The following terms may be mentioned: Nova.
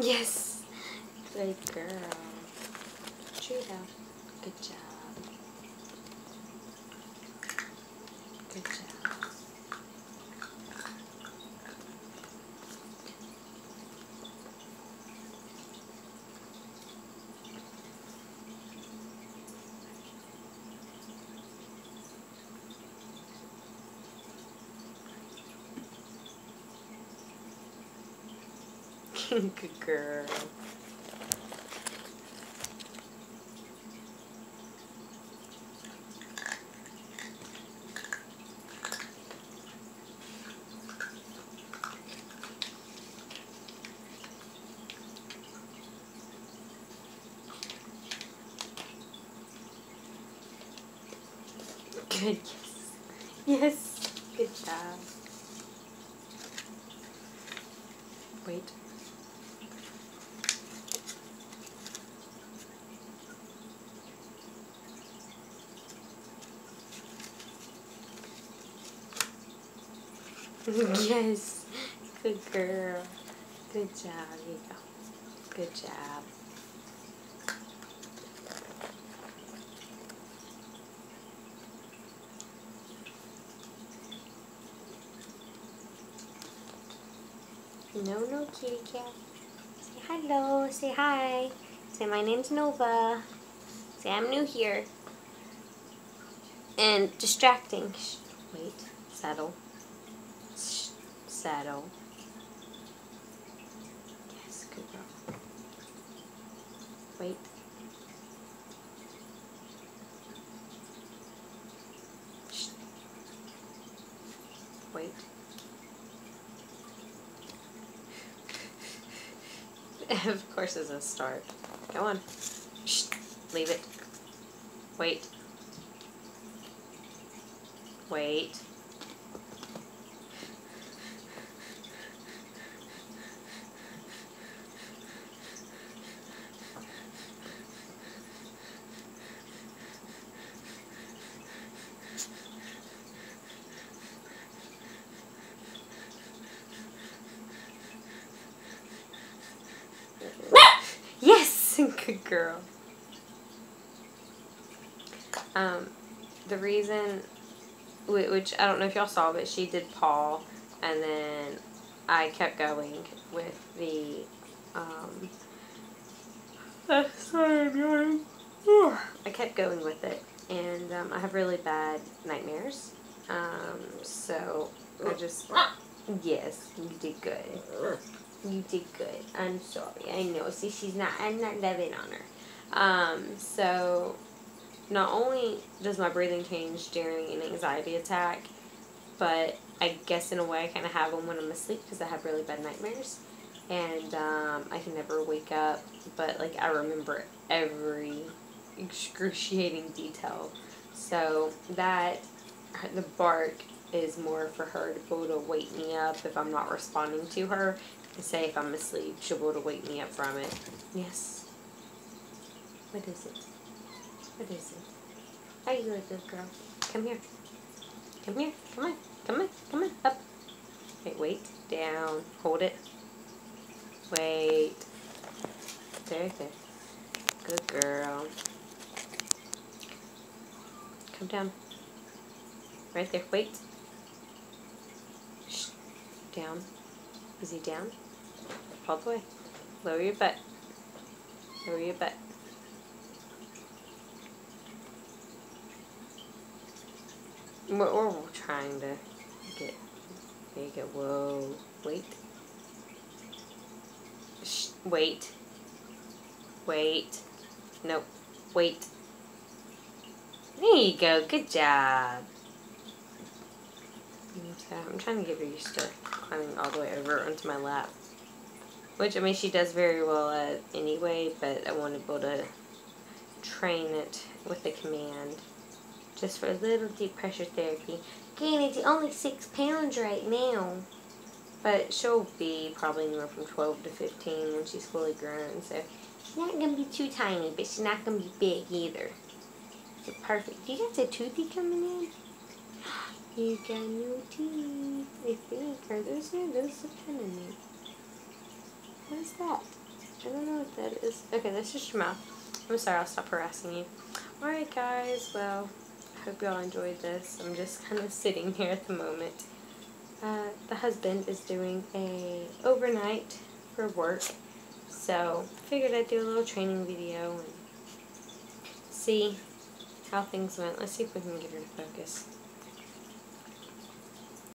Yes! Good girl. Cheetah. Good job. Good job. Good girl. Good, yes. Yes, good job. Wait. Yes, good girl. Good job, here you go. Good job. No, no, kitty cat. Say hello, say hi. Say my name's Nova. Say I'm new here. And distracting. Wait, settle. Saddle. Yes, good girl. Wait. Shh. Wait. Of course it's a start. Go on. Shh. Leave it. Wait. Wait. Good girl. The reason, which I don't know if y'all saw, but she did paw, and then I kept going with the, I kept going with it, and I have really bad nightmares, so I just, yes, you did good. You did good. I'm sorry. I know. See, she's not. I'm not loving on her. So, not only does my breathing change during an anxiety attack, but I guess in a way I kind of have them when I'm asleep because I have really bad nightmares, and I can never wake up. But like I remember every excruciating detail. So that the bark is more for her to be able to wake me up if I'm not responding to her. Say if I'm asleep, she'll be able to wake me up from it. Yes. What is it? What is it? Are you a good girl? Come here. Come here. Come on. Come on. Come on. Up. Wait. Wait. Down. Hold it. Wait. There. There. Good girl. Come down. Right there. Wait. Shh. Down. Is he down? All the way. Lower your butt. Lower your butt. We're trying to get, make it, whoa, wait. Shh, wait. Wait. Nope. Wait. There you go. Good job. I'm trying to get her used to climbing all the way over onto my lap, which I mean she does very well at anyway, but I want to be able to train it with a command just for a little deep pressure therapy. Again, it's only 6 pounds right now, but she'll be probably anywhere from 12 to 15 when she's fully grown, so she's not going to be too tiny, but she's not going to be big either. So perfect. Do you got the toothy coming in? You got new teeth, I think. Are those new? Those depend on me. What is that? I don't know what that is. Okay, that's just your mouth. I'm sorry, I'll stop harassing you. Alright guys, well, I hope y'all enjoyed this. I'm just kind of sitting here at the moment. The husband is doing a overnight for work, so figured I'd do a little training video and see how things went. Let's see if we can get her to focus.